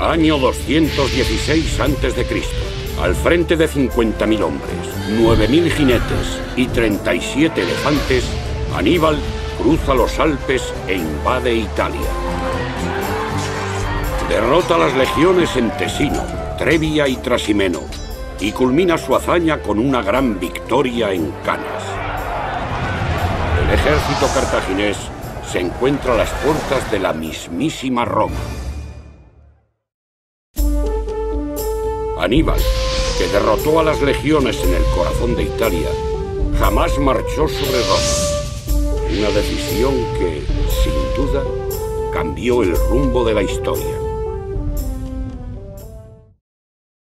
Año 216 a.C., al frente de 50.000 hombres, 9.000 jinetes y 37 elefantes, Aníbal cruza los Alpes e invade Italia. Derrota a las legiones en Tesino, Trevia y Trasimeno, y culmina su hazaña con una gran victoria en Canas. El ejército cartaginés se encuentra a las puertas de la mismísima Roma. Aníbal, que derrotó a las legiones en el corazón de Italia, jamás marchó sobre Roma. Una decisión que, sin duda, cambió el rumbo de la historia.